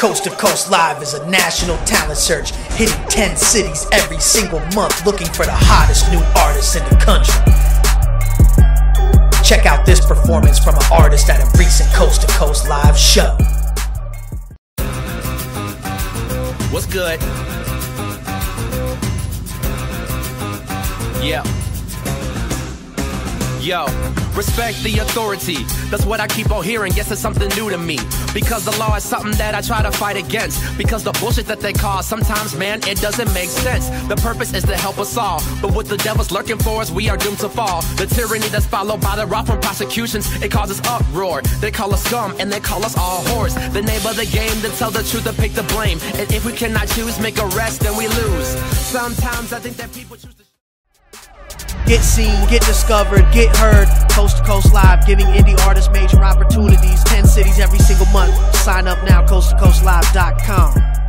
Coast to Coast Live is a national talent search, hitting 10 cities every single month, looking for the hottest new artists in the country. Check out this performance from an artist at a recent Coast to Coast Live show. What's good? Yeah. Yo, respect the authority. That's what I keep on hearing. Yes, it's something new to me, because the law is something that I try to fight against, because the bullshit that they cause, sometimes, man, it doesn't make sense. The purpose is to help us all, but what the devil's lurking for us, we are doomed to fall. The tyranny that's followed by the wrath from prosecutions, it causes uproar. They call us scum and they call us all whores. The name of the game, to tell the truth and pick the blame. And if we cannot choose, make arrest, then we lose. Sometimes I think that people choose to get seen, get discovered, get heard. Coast to Coast Live, giving indie artists major opportunities. 10 cities every single month. Sign up now, coasttocoastlive.com.